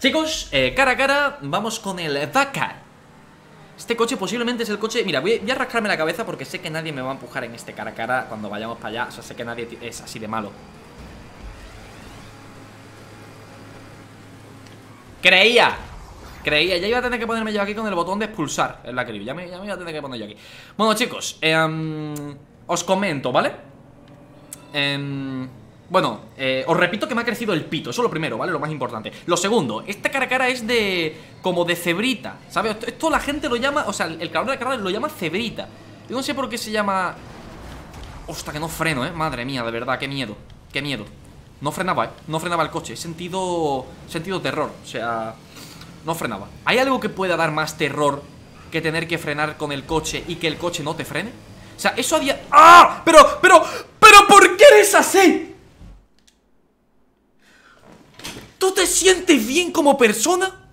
Chicos, cara a cara, vamos con el Vaca. Este coche posiblemente es el coche... Mira, voy a rascarme la cabeza porque sé que nadie me va a empujar en este cara a cara cuando vayamos para allá. O sea, sé que nadie es así de malo. Creía, ya iba a tener que ponerme yo aquí con el botón de expulsar en la crib, ya me iba a tener que poner yo aquí. Bueno, chicos, os comento, ¿vale? Bueno, os repito que me ha crecido el pito, eso es lo primero, ¿vale? Lo más importante. Lo segundo, esta cara a cara es de... como de cebrita, ¿sabes? Esto la gente lo llama, o sea, el cabrón de la cara lo llama cebrita. Yo no sé por qué se llama... Hostia, que no freno, ¿eh? Madre mía, de verdad, qué miedo, qué miedo. No frenaba, ¿eh? No frenaba el coche, sentido terror, o sea... No frenaba. ¿Hay algo que pueda dar más terror que tener que frenar con el coche y que el coche no te frene? O sea, eso había... ¡Ah! Pero ¿por qué eres así? ¿Tú te sientes bien como persona?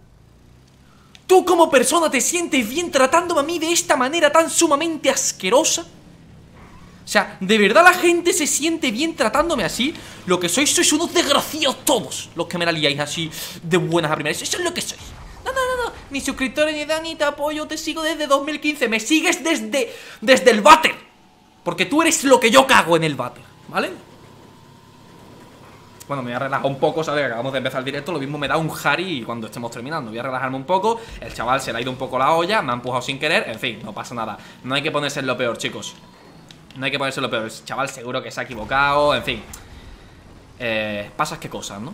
¿Tú como persona te sientes bien tratándome a mí de esta manera tan sumamente asquerosa? O sea, ¿de verdad la gente se siente bien tratándome así? Lo que sois unos desgraciados todos, los que me la liáis así de buenas a primeras. Eso es lo que sois. No. Ni suscriptores, ni Dani, te apoyo, te sigo desde 2015. Me sigues desde el váter. Porque tú eres lo que yo cago en el váter, ¿vale? Bueno, me voy a relajar un poco, ¿sabes? Que acabamos de empezar el directo. Lo mismo me da un jari y cuando estemos terminando. Voy a relajarme un poco. El chaval se le ha ido un poco la olla. Me ha empujado sin querer. En fin, no pasa nada. No hay que ponerse en lo peor, chicos. No hay que ponerse en lo peor. El chaval seguro que se ha equivocado. En fin. Pasas qué cosas, ¿no?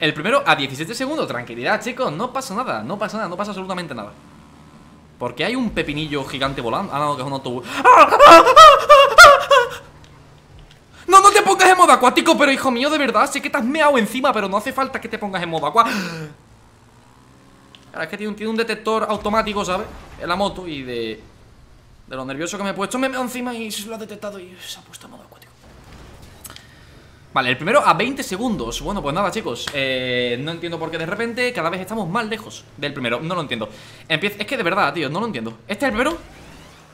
El primero a 17 segundos. Tranquilidad, chicos. No pasa nada. No pasa nada. No pasa absolutamente nada. Porque hay un pepinillo gigante volando. Ah, no, que es un autobús. No, no te pongas en modo acuático. Pero, hijo mío, de verdad. Sé que te has meado encima. Pero no hace falta que te pongas en modo acuático. Ahora es que tiene un detector automático, ¿sabes? En la moto. Y de lo nervioso que me he puesto, me he meado encima y se lo ha detectado y se ha puesto en modo acuático. Vale, el primero a 20 segundos. Bueno, pues nada, chicos. No entiendo por qué de repente cada vez estamos más lejos del primero. No lo entiendo. Es que de verdad, tío, no lo entiendo. ¿Este es el primero?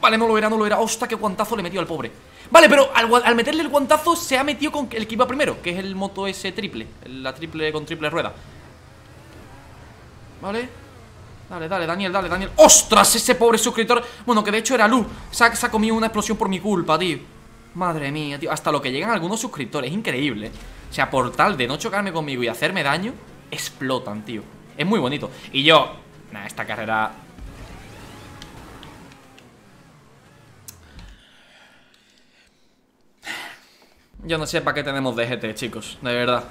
Vale, no lo era. Hostia, qué guantazo le metió al pobre. Vale, pero al meterle el guantazo se ha metido con el que iba primero, que es el moto ese triple. La triple con triple rueda. Vale. Dale, Daniel. ¡Ostras! Ese pobre suscriptor. Bueno, que de hecho era Luz. Se ha comido una explosión por mi culpa, tío. Madre mía, tío. Hasta lo que llegan algunos suscriptores. Increíble. O sea, por tal de no chocarme conmigo y hacerme daño, explotan, tío. Es muy bonito. Y yo... Nah, esta carrera... Yo no sé para qué tenemos DGT, chicos. De verdad.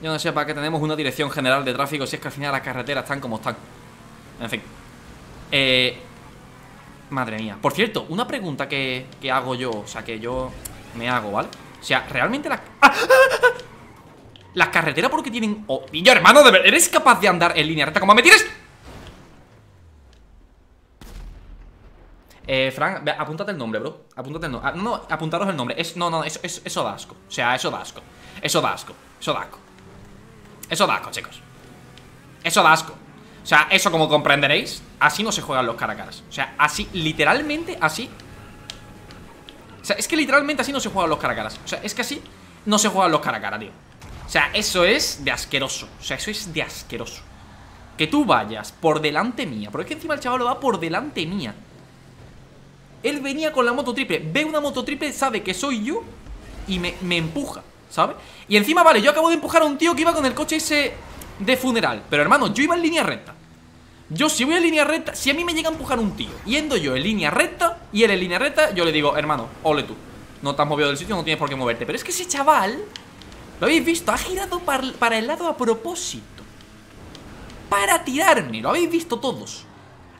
Yo no sé para qué tenemos una dirección general de tráfico si es que al final las carreteras están como están. En fin, madre mía. Por cierto, una pregunta que hago yo. O sea, que yo me hago, ¿vale? O sea, realmente las... Las carreteras porque tienen... Oh, niño, hermano, de verdad, ¿eres capaz de andar en línea recta como me tires? Frank, apúntate el nombre, bro. Apúntate el nombre. No, apuntaros el nombre. No, eso da asco. O sea, eso da asco. Eso da asco, chicos. Eso da asco. O sea, eso como comprenderéis, así no se juegan los cara a caras. O sea, así, literalmente así. O sea, es que literalmente así no se juegan los cara a caras. O sea, es que así no se juegan los cara a cara, tío. O sea, eso es de asqueroso. O sea, eso es de asqueroso. Que tú vayas por delante mía. Pero es que encima el chaval va por delante mía. Él venía con la moto triple. Ve una moto triple, sabe que soy yo y me empuja, ¿sabes? Y encima, vale, yo acabo de empujar a un tío que iba con el coche ese... de funeral, pero hermano, yo iba en línea recta. Yo si voy en línea recta, si a mí me llega a empujar un tío, yendo yo en línea recta y él en línea recta, yo le digo, hermano, ole tú, no te has movido del sitio, no tienes por qué moverte. Pero es que ese chaval, lo habéis visto, ha girado para el lado a propósito, para tirarme, lo habéis visto todos.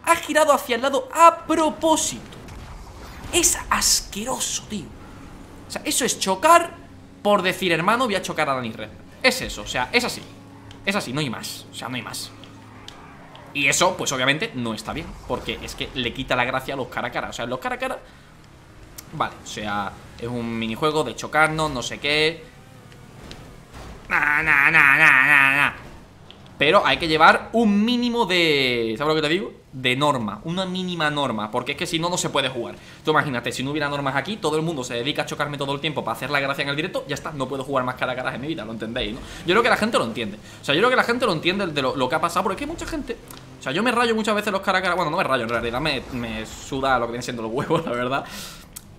Ha girado hacia el lado a propósito. Es asqueroso, tío. O sea, eso es chocar por decir, hermano, voy a chocar a DaniRep. Es eso, o sea, es así. Es así, no hay más, o sea, no hay más. Y eso, pues obviamente, no está bien. Porque es que le quita la gracia a los cara a cara. O sea, los cara a cara... Vale, o sea, es un minijuego de chocarnos, no sé qué. pero hay que llevar un mínimo de... ¿sabes lo que te digo? De norma, una mínima norma, porque es que si no, no se puede jugar. Tú imagínate, si no hubiera normas aquí, todo el mundo se dedica a chocarme todo el tiempo para hacer la gracia en el directo, ya está, no puedo jugar más cara a cara en mi vida, ¿lo entendéis, no? Yo creo que la gente lo entiende, o sea, yo creo que la gente lo entiende de lo que ha pasado, porque hay mucha gente... O sea, yo me rayo muchas veces los cara a cara, bueno, no me rayo, en realidad me suda lo que vienen siendo los huevos, la verdad.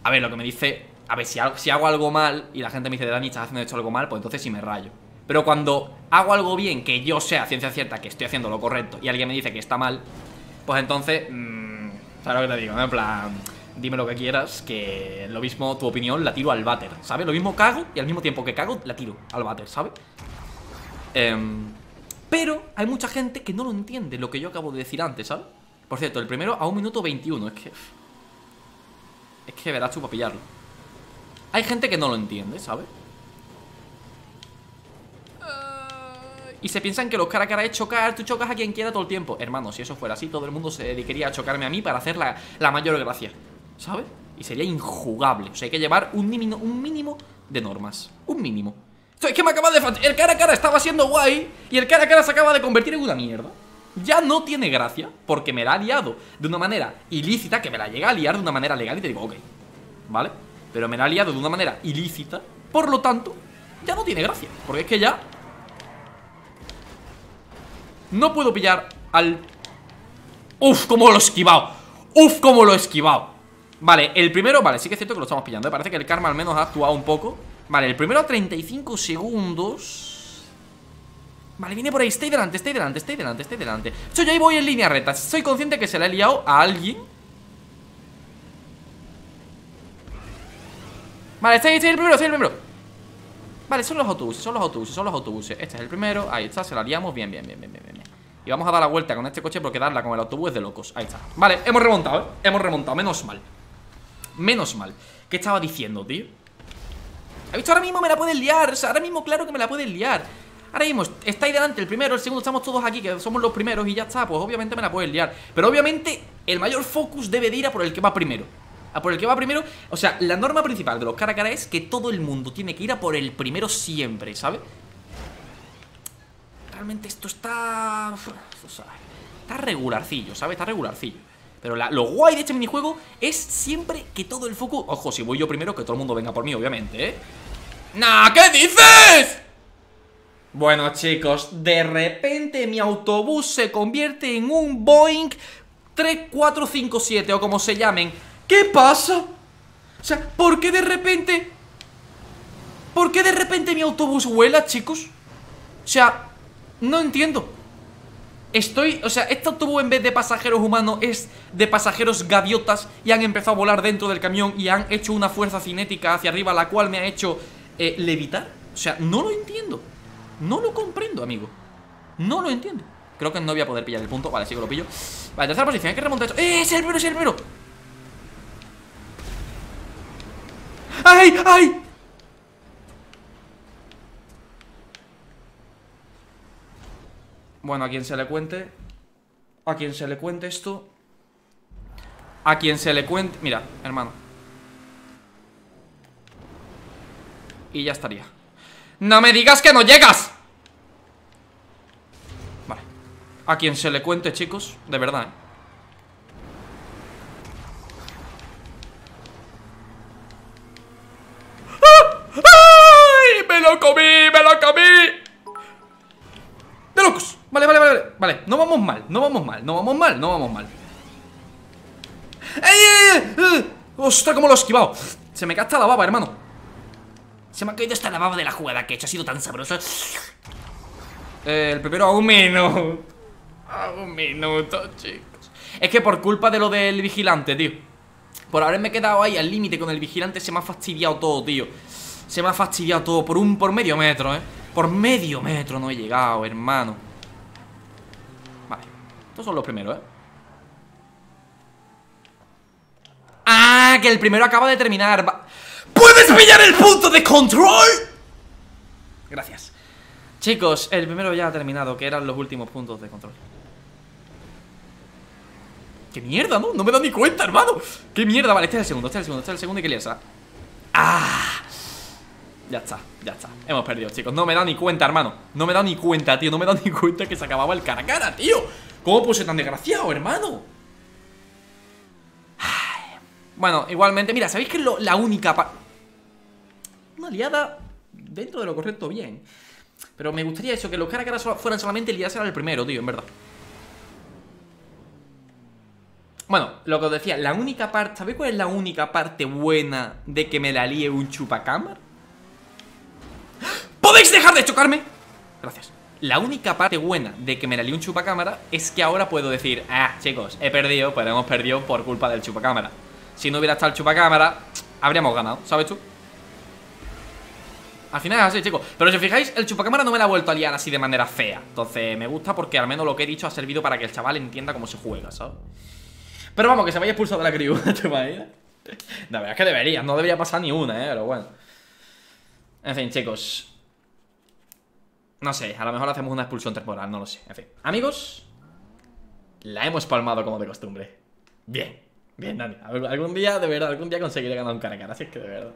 A ver, lo que me dice, a ver, si hago algo mal y la gente me dice, Dani, estás haciendo esto algo mal, pues entonces sí me rayo. Pero cuando hago algo bien, que yo sea ciencia cierta, que estoy haciendo lo correcto, y alguien me dice que está mal, pues entonces, ¿sabes lo que te digo? En plan, dime lo que quieras, que lo mismo tu opinión la tiro al váter, ¿sabes? Lo mismo cago y al mismo tiempo que cago la tiro al váter, ¿sabes? Pero hay mucha gente que no lo entiende, lo que yo acabo de decir antes, ¿sabes? Por cierto, el primero a 1 minuto 21, es que verás tú para pillarlo. Hay gente que no lo entiende, ¿sabes? Y se piensan que los cara a cara es chocar, tú chocas a quien quiera todo el tiempo. Hermano, si eso fuera así, todo el mundo se dedicaría a chocarme a mí para hacer la mayor gracia, ¿sabes? Y sería injugable. O sea, hay que llevar un mínimo de normas. Un mínimo. Esto es que me acaba de... El cara a cara estaba siendo guay y el cara a cara se acaba de convertir en una mierda. Ya no tiene gracia porque me la ha liado de una manera ilícita, que me la llega a liar de una manera legal y te digo, ok, ¿vale? Pero me la ha liado de una manera ilícita, por lo tanto, ya no tiene gracia. Porque es que ya... no puedo pillar al... ¡Uf! ¡Cómo lo he esquivado! ¡Uf! ¡Cómo lo he esquivado! Vale, el primero... Vale, sí que es cierto que lo estamos pillando, ¿eh? Parece que el karma al menos ha actuado un poco. Vale, el primero a 35 segundos. Vale, viene por ahí. Estoy delante, estoy delante, estoy delante, estoy delante. Yo ahí voy en línea recta. Soy consciente que se la he liado a alguien. Vale, estoy el primero, estoy el primero. Vale, son los autobuses, son los autobuses, son los autobuses. Este es el primero, ahí está, se la liamos bien, bien, bien, bien, bien, bien. Y vamos a dar la vuelta con este coche porque darla con el autobús es de locos, ahí está. Vale, hemos remontado, ¿eh? Hemos remontado, menos mal. Menos mal. ¿Qué estaba diciendo, tío? ¿Has visto? Ahora mismo me la pueden liar, o sea, ahora mismo claro que me la pueden liar. Ahora mismo está ahí delante el primero, el segundo, estamos todos aquí, que somos los primeros y ya está, pues obviamente me la pueden liar. Pero obviamente el mayor focus debe de ir a por el que va primero. A por el que va primero, o sea, la norma principal de los cara a cara es que todo el mundo tiene que ir a por el primero siempre, ¿sabes? Realmente esto está... o sea, está regularcillo, ¿sabes? Está regularcillo. Pero lo guay de este minijuego es siempre que todo el foco... Ojo, si voy yo primero, que todo el mundo venga por mí, obviamente, ¿eh? ¡Nah! ¿Qué dices? Bueno, chicos, de repente mi autobús se convierte en un Boeing 3457 o como se llamen. ¿Qué pasa? O sea, ¿por qué de repente? ¿Por qué de repente mi autobús vuela, chicos? O sea, no entiendo. O sea, este autobús en vez de pasajeros humanos es de pasajeros gaviotas y han empezado a volar dentro del camión y han hecho una fuerza cinética hacia arriba, la cual me ha hecho levitar. O sea, no lo entiendo. No lo comprendo, amigo. No lo entiendo. Creo que no voy a poder pillar el punto. Vale, sí que lo pillo. Vale, tercera posición, hay que remontar esto. ¡Es el primero, es el primero! ¡Ay, ay! Bueno, a quien se le cuente. A quien se le cuente esto. A quien se le cuente. Mira, hermano. Y ya estaría. ¡No me digas que no llegas! Vale. A quien se le cuente, chicos. De verdad, ¿eh? ¡Me lo comí! ¡De locos! Vale, vale, vale, vale. No vamos mal, no vamos mal, no vamos mal, no vamos mal. ¡Ey! ¡Ostras, cómo lo he esquivado! Se me cae hasta la baba, hermano. Se me ha caído hasta la baba de la jugada que he hecho. Ha sido tan sabroso. El primero a 1 minuto. A 1 minuto, chicos. Es que por culpa de lo del vigilante, tío. Por haberme quedado ahí al límite con el vigilante se me ha fastidiado todo, tío. Se me ha fastidiado todo por medio metro, ¿eh? Por medio metro no he llegado, hermano. Vale. Estos son los primeros, ¿eh? ¡Ah! Que el primero acaba de terminar. ¿Puedes pillar el punto de control? Gracias. Chicos, el primero ya ha terminado, que eran los últimos puntos de control. ¡Qué mierda, no! No me he dado ni cuenta, hermano. ¡Qué mierda! Vale, este es el segundo, este es el segundo, este es el segundo y que le esa. ¡Ah! Ya está, hemos perdido, chicos. No me he dado ni cuenta, hermano. No me he dado ni cuenta, tío. No me he dado ni cuenta que se acababa el cara a cara, tío. ¿Cómo puse tan desgraciado, hermano? Ay. Bueno, igualmente, mira, ¿sabéis que es la única una liada dentro de lo correcto, bien? Pero me gustaría eso, que los cara a cara fueran solamente liadas al primero, tío, en verdad. Bueno, lo que os decía, la única parte... ¿Sabéis cuál es la única parte buena de que me la líe un chupacámara? ¿Podéis dejar de chocarme? Gracias. La única parte buena de que me la líe un chupacámara es que ahora puedo decir: ah, chicos, he perdido, pero hemos perdido por culpa del chupacámara. Si no hubiera estado el chupacámara, habríamos ganado, ¿sabes tú? Al final es así, chicos. Pero si os fijáis, el chupacámara no me la ha vuelto a liar así de manera fea. Entonces me gusta porque al menos lo que he dicho ha servido para que el chaval entienda cómo se juega, ¿sabes? Pero vamos, que se vaya expulsado de la crew, ¿te imaginas? La verdad es que debería, no debería pasar ni una, pero bueno. En fin, chicos, no sé, a lo mejor hacemos una expulsión temporal, no lo sé. En fin, amigos, la hemos palmado como de costumbre. Bien, bien, Dani. Algún día, de verdad, algún día conseguiré ganar un cara a cara, así es que de verdad.